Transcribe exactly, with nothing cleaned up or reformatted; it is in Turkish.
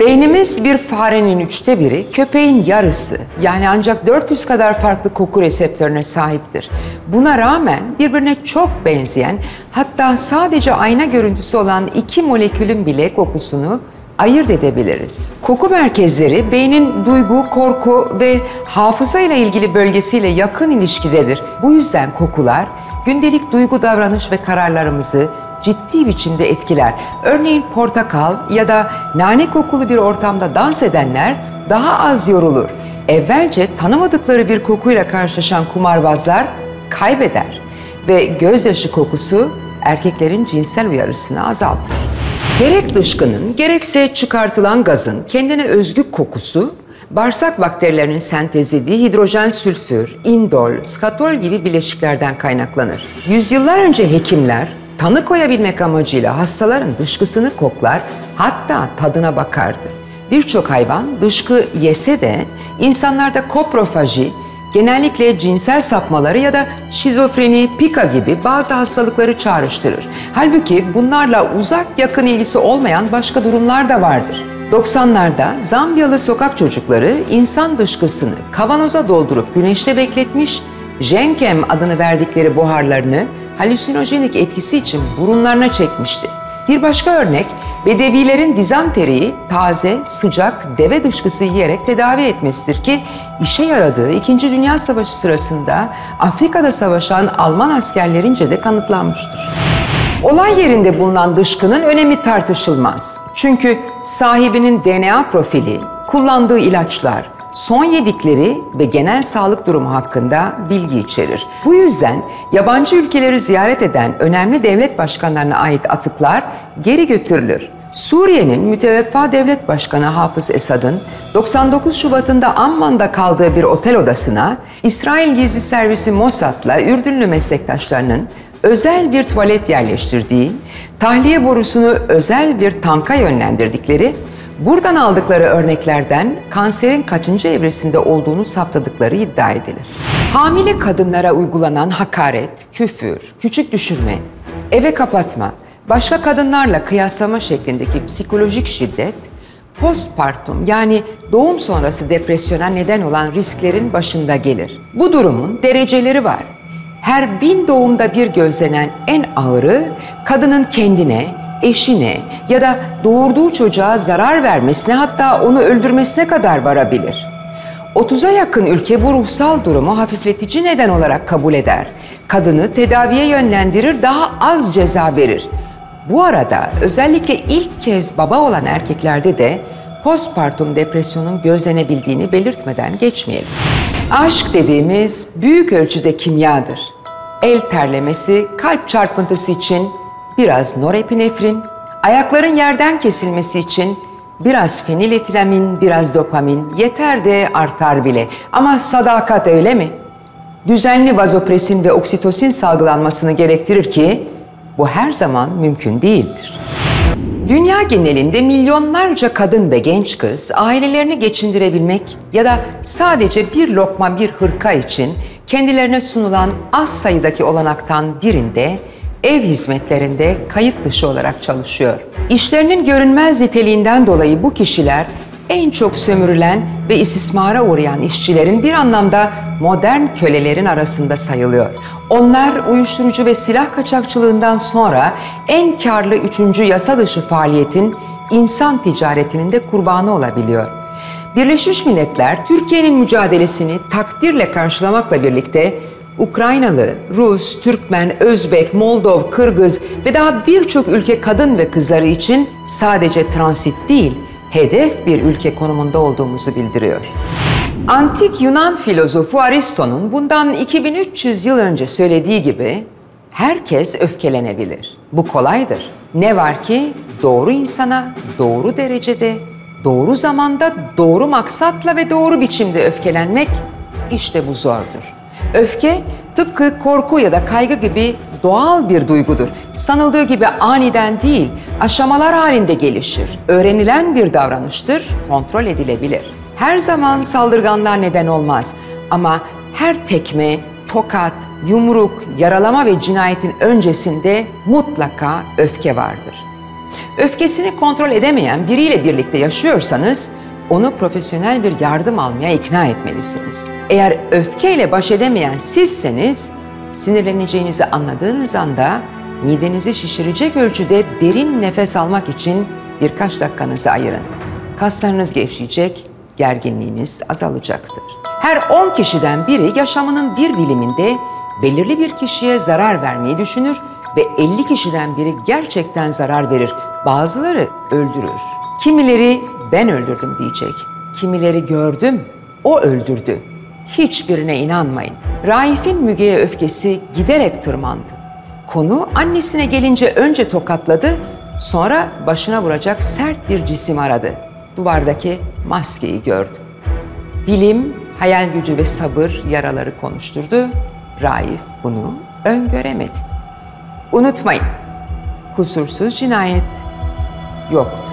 Beynimiz bir farenin üçte biri, köpeğin yarısı, yani ancak dört yüz kadar farklı koku reseptörüne sahiptir. Buna rağmen birbirine çok benzeyen, hatta sadece ayna görüntüsü olan iki molekülün bile kokusunu ayırt edebiliriz. Koku merkezleri beynin duygu, korku ve hafıza ile ilgili bölgesiyle yakın ilişkidedir. Bu yüzden kokular gündelik duygu, davranış ve kararlarımızı ciddi biçimde etkiler. Örneğin portakal ya da nane kokulu bir ortamda dans edenler daha az yorulur. Evvelce tanımadıkları bir kokuyla karşılaşan kumarbazlar kaybeder ve gözyaşı kokusu erkeklerin cinsel uyarısını azaltır. Gerek dışkının, gerekse çıkartılan gazın kendine özgü kokusu, bağırsak bakterilerinin sentezlediği hidrojen sülfür, indol, skatol gibi bileşiklerden kaynaklanır. Yüzyıllar önce hekimler, tanı koyabilmek amacıyla hastaların dışkısını koklar, hatta tadına bakardı. Birçok hayvan dışkı yese de insanlarda koprofaji, genellikle cinsel sapmaları ya da şizofreni, pika gibi bazı hastalıkları çağrıştırır. Halbuki bunlarla uzak yakın ilgisi olmayan başka durumlar da vardır. doksanlarda Zambiyalı sokak çocukları insan dışkısını kavanoza doldurup güneşte bekletmiş, Jenkem adını verdikleri buharlarını halüsinojenik etkisi için burunlarına çekmişti. Bir başka örnek, Bedevilerin dizanteriyi taze, sıcak deve dışkısı yiyerek tedavi etmesidir ki işe yaradığı İkinci Dünya Savaşı sırasında Afrika'da savaşan Alman askerlerince de kanıtlanmıştır. Olay yerinde bulunan dışkının önemi tartışılmaz. Çünkü sahibinin D N A profili, kullandığı ilaçlar, son yedikleri ve genel sağlık durumu hakkında bilgi içerir. Bu yüzden yabancı ülkeleri ziyaret eden önemli devlet başkanlarına ait atıklar geri götürülür. Suriye'nin müteveffa devlet başkanı Hafız Esad'ın doksan dokuz Şubat'ında Amman'da kaldığı bir otel odasına İsrail Gizli Servisi Mossad'la Ürdünlü meslektaşlarının özel bir tuvalet yerleştirdiği, tahliye borusunu özel bir tanka yönlendirdikleri, buradan aldıkları örneklerden kanserin kaçıncı evresinde olduğunu saptadıkları iddia edilir. Hamile kadınlara uygulanan hakaret, küfür, küçük düşürme, eve kapatma, başka kadınlarla kıyaslama şeklindeki psikolojik şiddet, postpartum yani doğum sonrası depresyona neden olan risklerin başında gelir. Bu durumun dereceleri var. Her bin doğumda bir gözlenen en ağırı kadının kendine, eşine ya da doğurduğu çocuğa zarar vermesine, hatta onu öldürmesine kadar varabilir. otuza yakın ülke bu ruhsal durumu hafifletici neden olarak kabul eder. Kadını tedaviye yönlendirir, daha az ceza verir. Bu arada özellikle ilk kez baba olan erkeklerde de postpartum depresyonun gözlenebildiğini belirtmeden geçmeyelim. Aşk dediğimiz büyük ölçüde kimyadır. El terlemesi, kalp çarpıntısı için biraz norepinefrin, ayakların yerden kesilmesi için biraz feniletilamin, biraz dopamin, yeter de artar bile. Ama sadakat öyle mi? Düzenli vazopresin ve oksitosin salgılanmasını gerektirir ki bu her zaman mümkün değildir. Dünya genelinde milyonlarca kadın ve genç kız ailelerini geçindirebilmek ya da sadece bir lokma bir hırka için kendilerine sunulan az sayıdaki olanaktan birinde ev hizmetlerinde kayıt dışı olarak çalışıyor. İşlerinin görünmez niteliğinden dolayı bu kişiler en çok sömürülen ve istismara uğrayan işçilerin, bir anlamda modern kölelerin arasında sayılıyor. Onlar uyuşturucu ve silah kaçakçılığından sonra en karlı üçüncü yasa dışı faaliyetin, insan ticaretinin de kurbanı olabiliyor. Birleşmiş Milletler Türkiye'nin mücadelesini takdirle karşılamakla birlikte Ukraynalı, Rus, Türkmen, Özbek, Moldov, Kırgız ve daha birçok ülke kadın ve kızları için sadece transit değil, hedef bir ülke konumunda olduğumuzu bildiriyor. Antik Yunan filozofu Aristo'nun bundan iki bin üç yüz yıl önce söylediği gibi, herkes öfkelenebilir. Bu kolaydır. Ne var ki doğru insana, doğru derecede, doğru zamanda, doğru maksatla ve doğru biçimde öfkelenmek, işte bu zordur. Öfke, tıpkı korku ya da kaygı gibi doğal bir duygudur. Sanıldığı gibi aniden değil, aşamalar halinde gelişir. Öğrenilen bir davranıştır, kontrol edilebilir. Her zaman saldırganlar neden olmaz ama her tekme, tokat, yumruk, yaralama ve cinayetin öncesinde mutlaka öfke vardır. Öfkesini kontrol edemeyen biriyle birlikte yaşıyorsanız, onu profesyonel bir yardım almaya ikna etmelisiniz. Eğer öfkeyle baş edemeyen sizseniz, sinirleneceğinizi anladığınız anda midenizi şişirecek ölçüde derin nefes almak için birkaç dakikanızı ayırın. Kaslarınız gevşeyecek, gerginliğiniz azalacaktır. Her on kişiden biri yaşamının bir diliminde belirli bir kişiye zarar vermeyi düşünür ve elli kişiden biri gerçekten zarar verir. Bazıları öldürür. Kimileri ben öldürdüm diyecek. Kimileri gördüm, o öldürdü. Hiçbirine inanmayın. Raif'in Müge'ye öfkesi giderek tırmandı. Konu annesine gelince önce tokatladı, sonra başına vuracak sert bir cisim aradı. Duvardaki maskeyi gördü. Bilim, hayal gücü ve sabır yaraları konuşturdu. Raif bunu öngöremedi. Unutmayın, kusursuz cinayet yoktu.